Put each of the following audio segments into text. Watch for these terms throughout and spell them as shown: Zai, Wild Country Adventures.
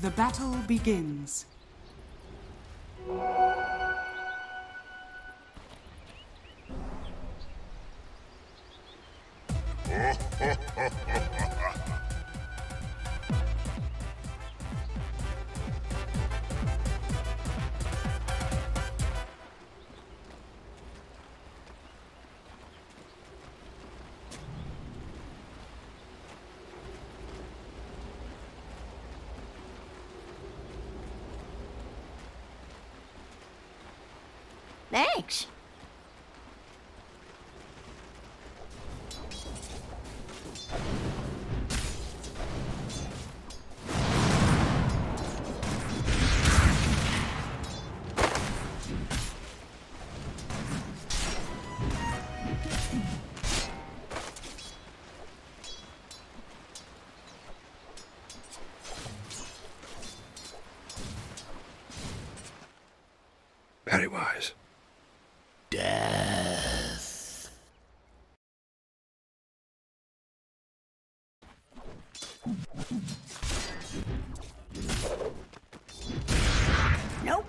The battle begins. Thanks. Very wise. Death. Nope.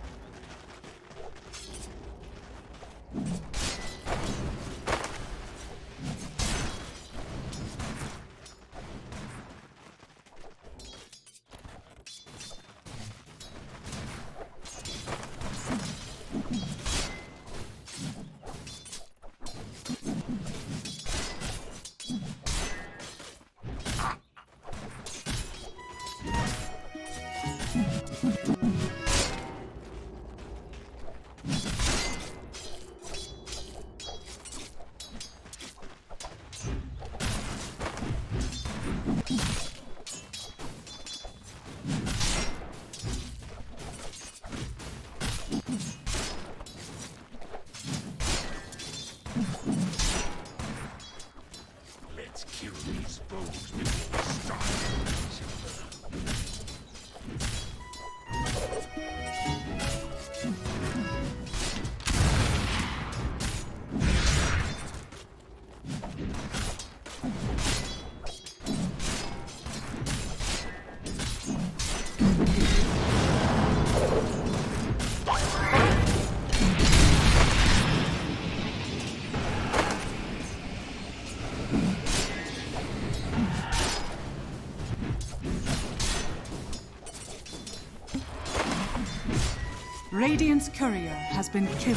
Radiant's courier has been killed.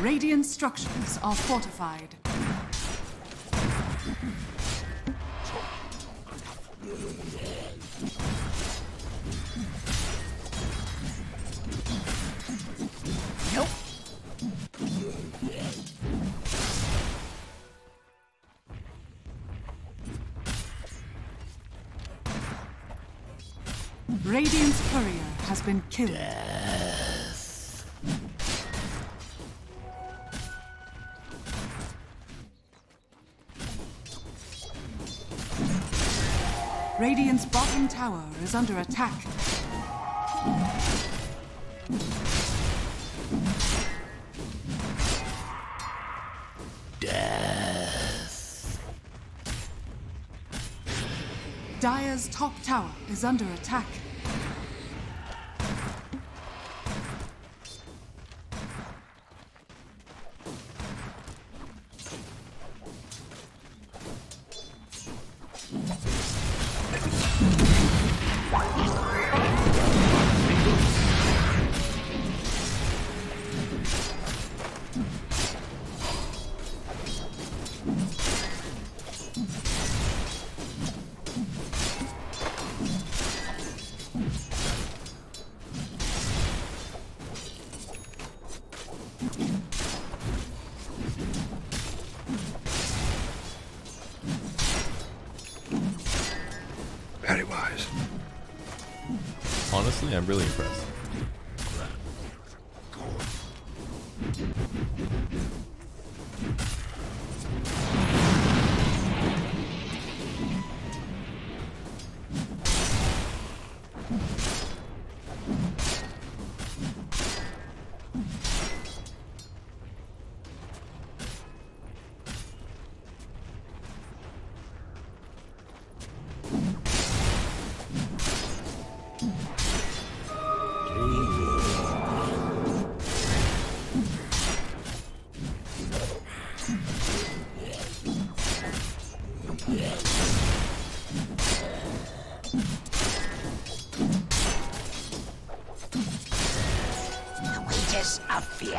Radiant structures are fortified. Nope. Radiant's courier has been killed. Radiant's bottom tower is under attack. Death. Dire's top tower is under attack. Very wise. Honestly, I'm really impressed. Of fear.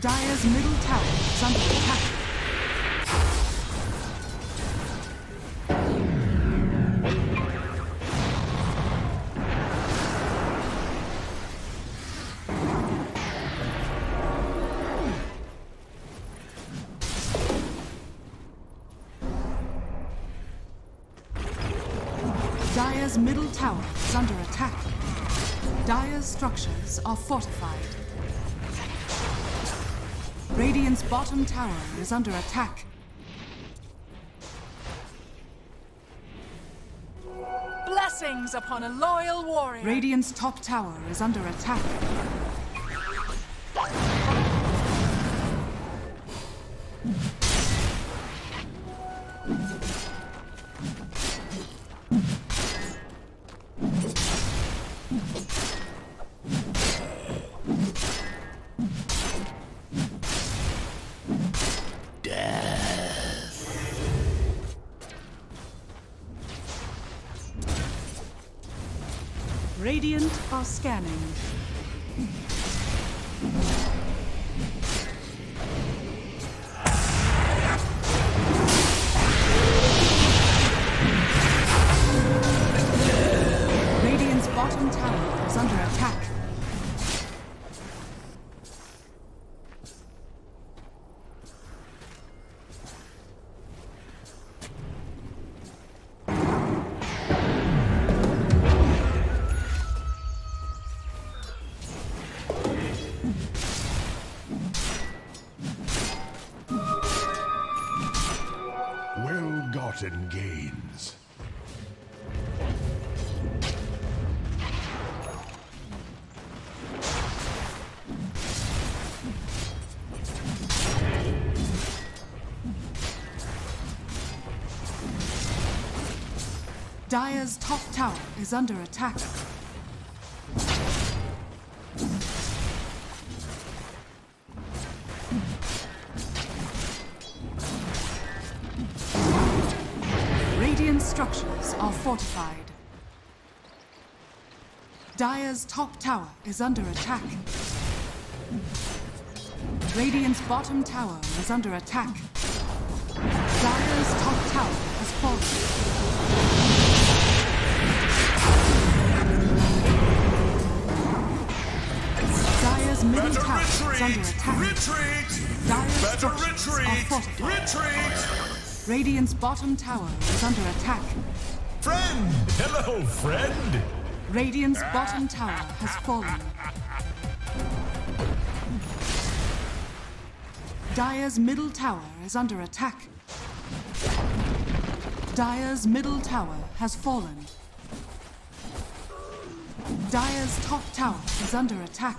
Dire's middle tower is under attack. Dire's middle tower is under attack. Dire's structures are fortified. Radiant's bottom tower is under attack. Blessings upon a loyal warrior. Radiant's top tower is under attack. Radiant are scanning. Radiant's bottom tower is under attack. Gains. Dire's top tower is under attack. Structures are fortified. Dire's top tower is under attack. Radiant's bottom tower is under attack. Dire's top tower has fallen. Dire's middle tower is under attack. Retreat! Dire's structures are fortified. Retreat! Radiant's bottom tower is under attack. Friend! Hello, friend! Radiant's bottom tower has fallen. Dire's middle tower is under attack. Dire's middle tower has fallen. Dire's top tower is under attack.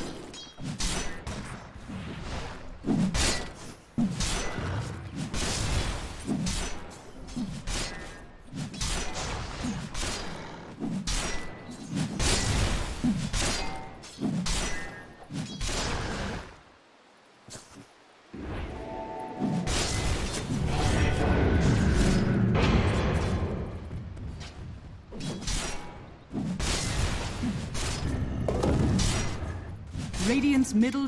Radiant's middle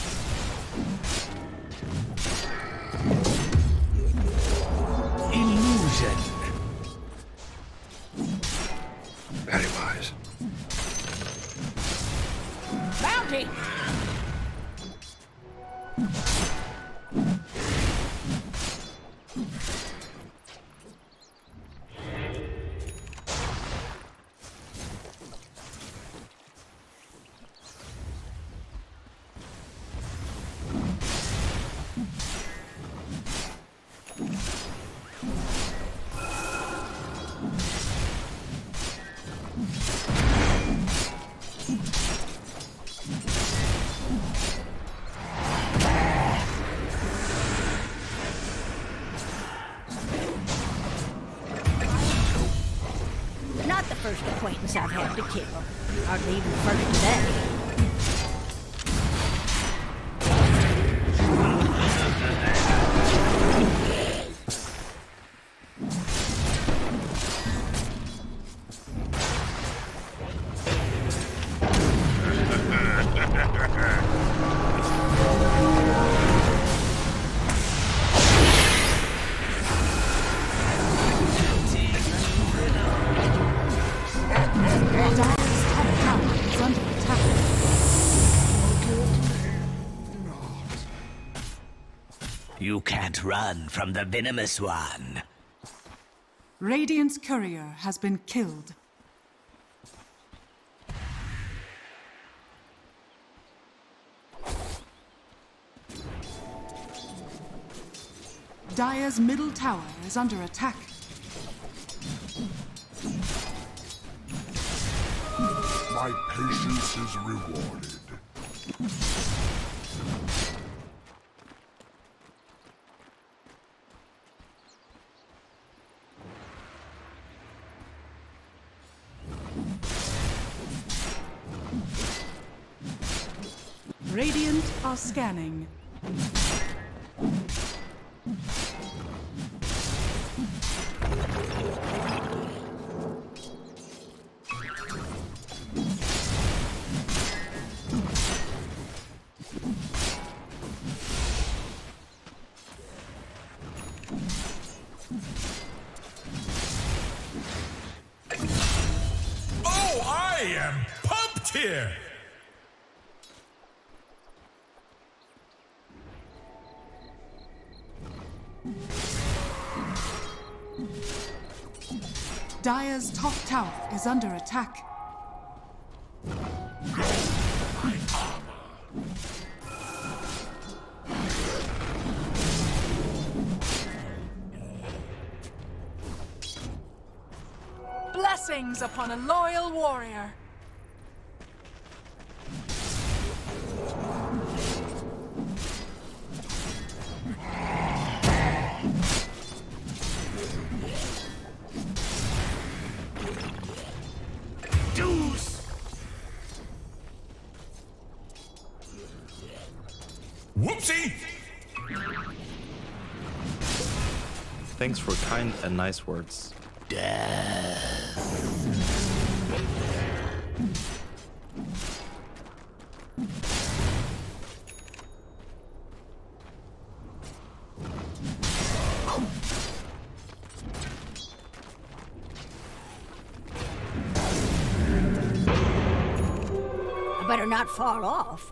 Illusion. Very wise. Bounty. First acquaintance I've had to kill. Hardly even further to that. You can't run from the venomous one. Radiant's courier has been killed. Dire's middle tower is under attack. My patience is rewarded. Radiant are scanning. I am pumped here! Dire's top tower is under attack. Blessings upon a loyal warrior. Whoopsie! Thanks for kind and nice words. I better not fall off.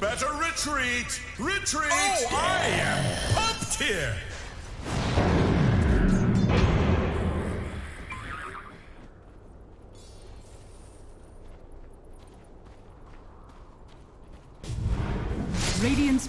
Better retreat! Retreat! Oh, I am pumped here! Radiant's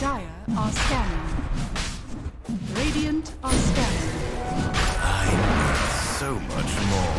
Dire are scanning. Radiant are scanning. So much more.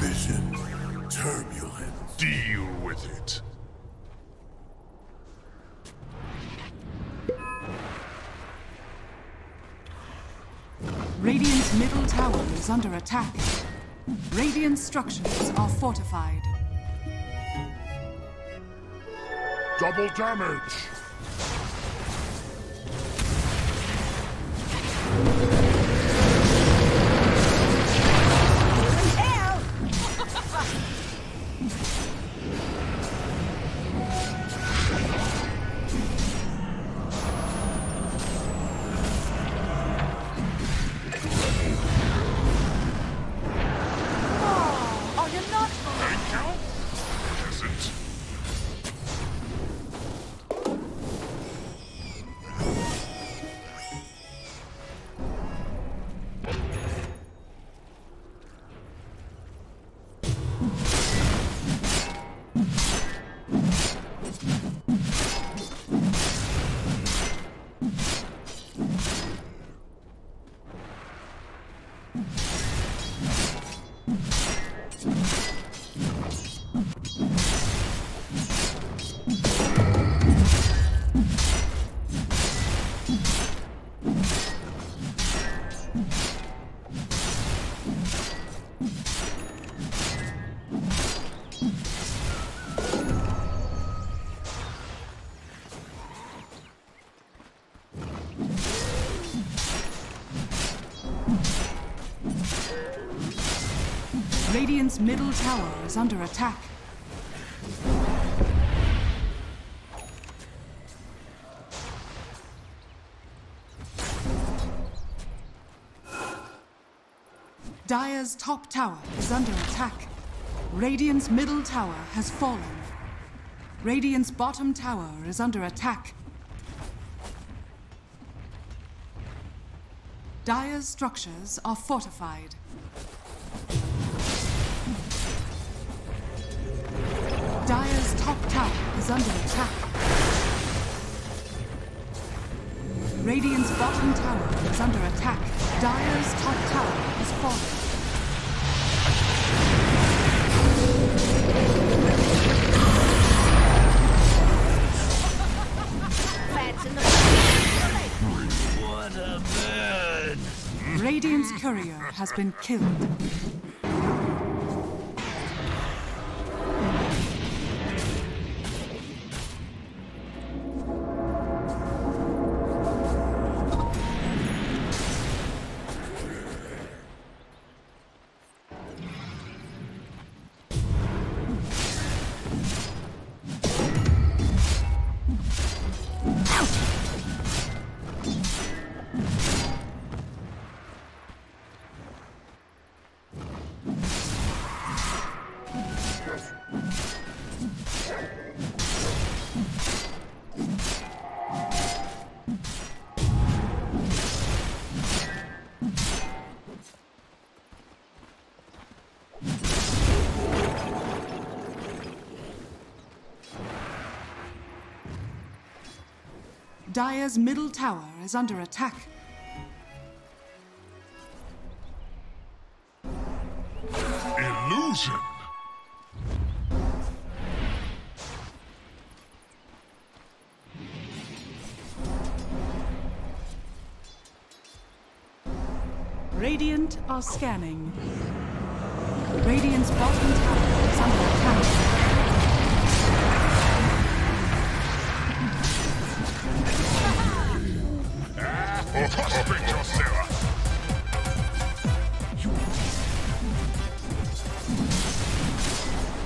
Vision turbulent. Deal with it. Radiant's middle tower is under attack. Radiant structures are fortified. Double damage! Radiant's middle tower is under attack. Dire's top tower is under attack. Radiant's middle tower has fallen. Radiant's bottom tower is under attack. Dire's structures are fortified. Dire's top tower is under attack. Radiant's bottom tower is under attack. Dire's top tower is falling. What a bird! Radiant's courier has been killed. Dire's middle tower is under attack. Illusion! Radiant are scanning. Radiant's bottom tower is under attack. Prospect yourself!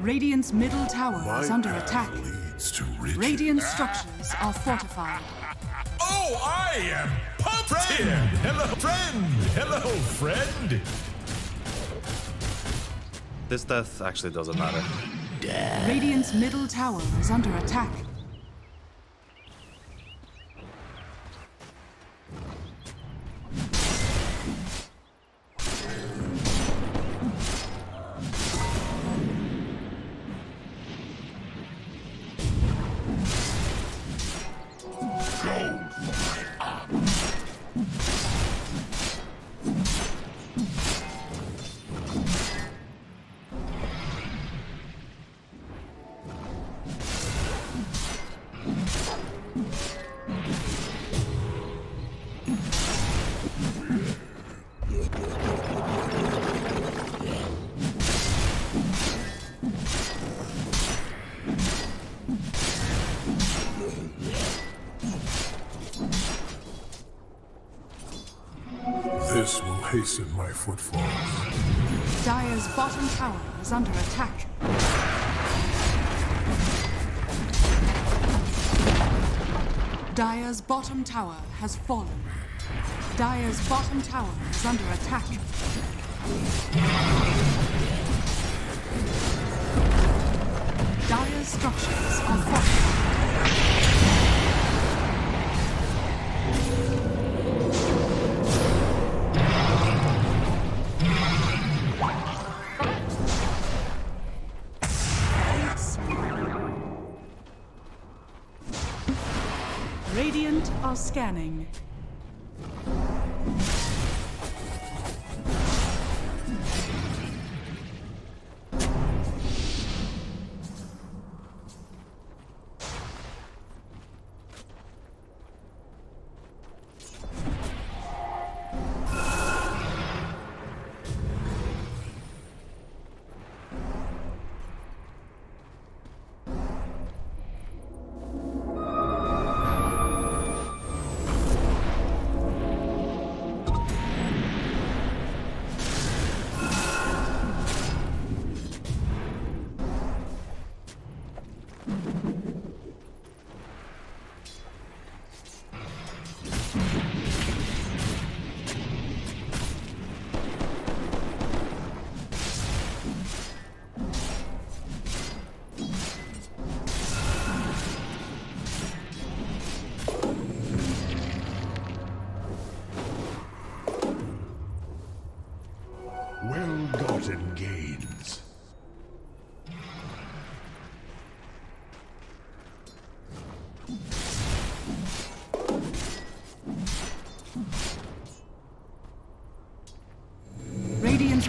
Radiant's middle tower is under attack. Radiant structures are fortified. Oh, I am pumped! Friend. Hello, friend! Hello, friend! This death actually doesn't matter. Death. Radiant's middle tower is under attack. This will hasten my footfall. Zai's bottom tower is under attack. Dire's bottom tower has fallen. Dire's bottom tower is under attack. Dire's structures are Radiant are scanning. Well-gotten gains. Radiant's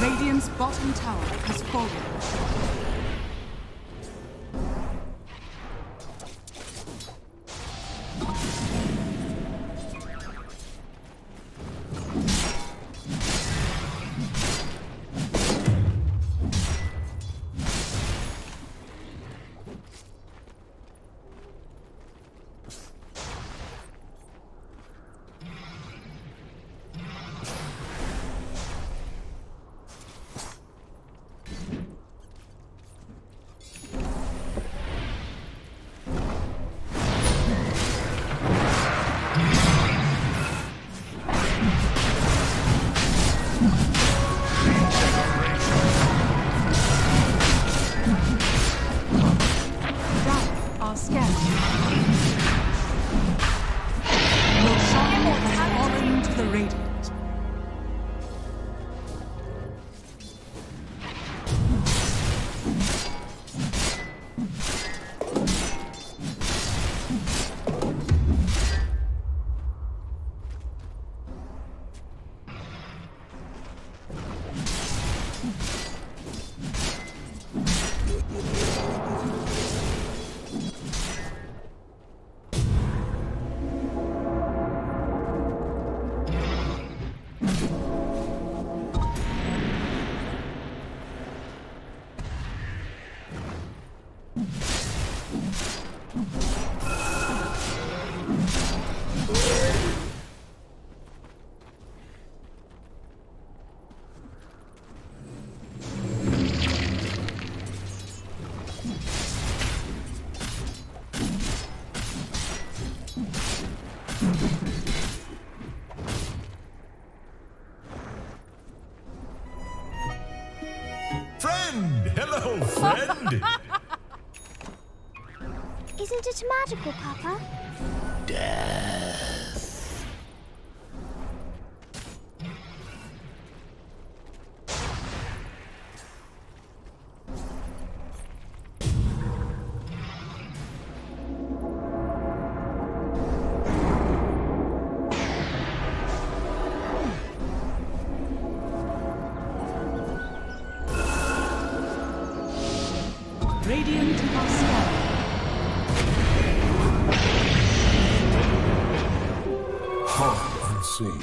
Radiant's bottom tower has fallen. Hello, friend! Isn't it magical, Papa? Death. Radiant are scanning. Harm unseen.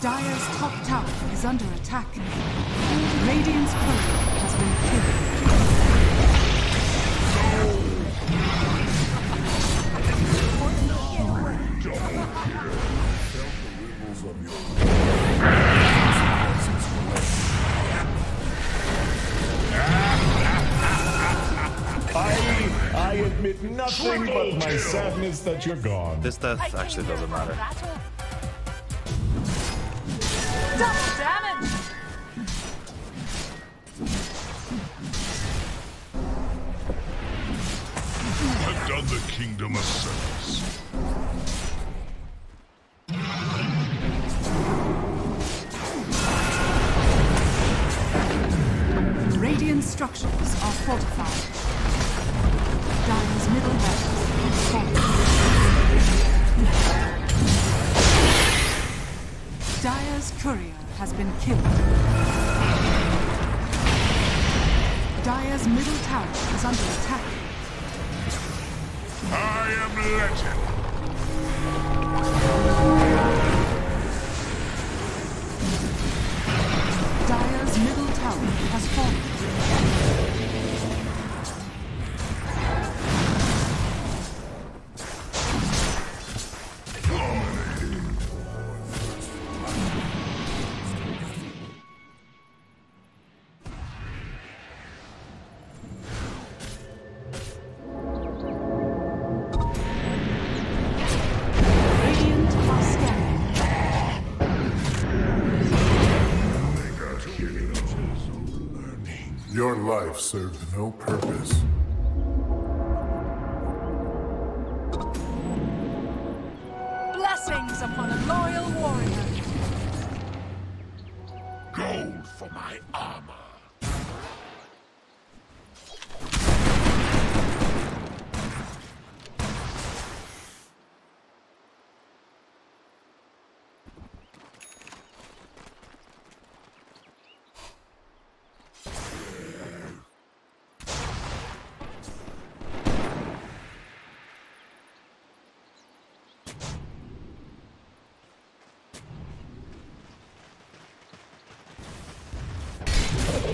Dire's top tower is under attack. Radiant's player has been killed. I admit nothing but my sadness that you're gone. This death actually doesn't matter. Double damage! You have done the kingdom a service. Radiant structures are fortified. Dire's middle barracks is falling. Dire's courier has been killed. Dire's middle tower is under attack. I am legend. Dire's middle tower has fallen. Your life served no purpose. Blessings upon a loyal warrior. Gold for my armor.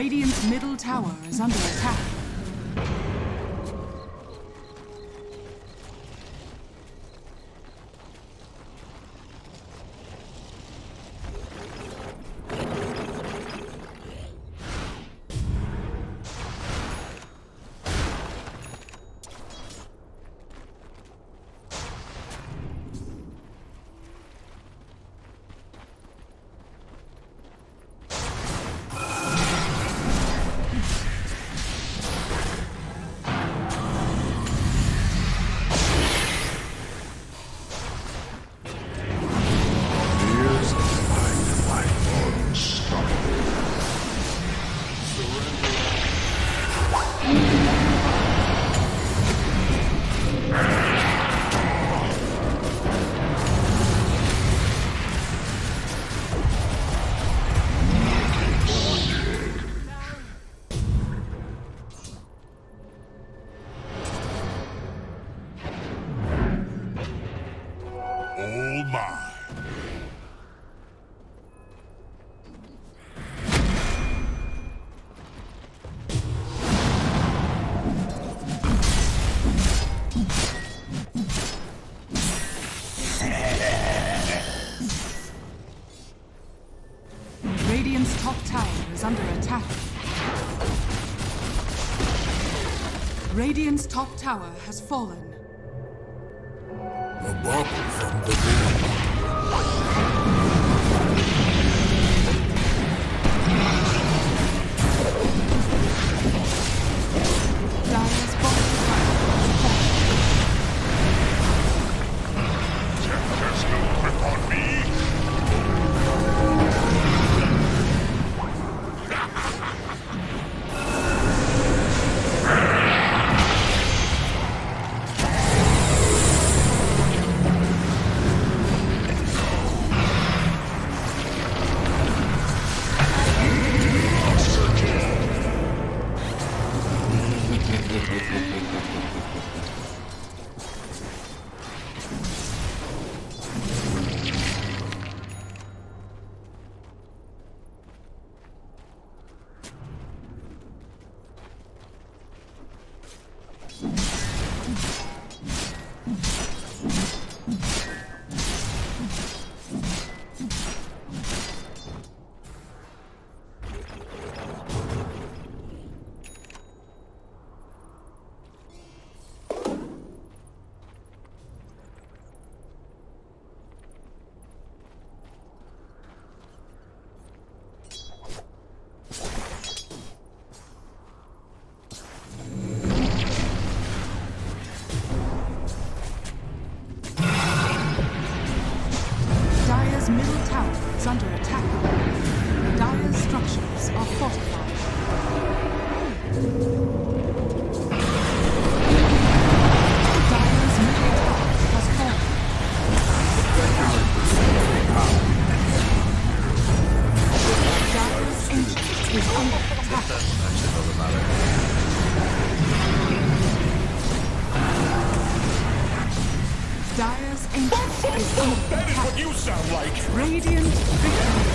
Radiant's middle tower is under attack. Radiant's top tower has fallen. A bubble from the moon. Dire's bottom tower has fallen. Death has no grip on Dire's ancient is under attack. That is what you sound like! Radiant victory!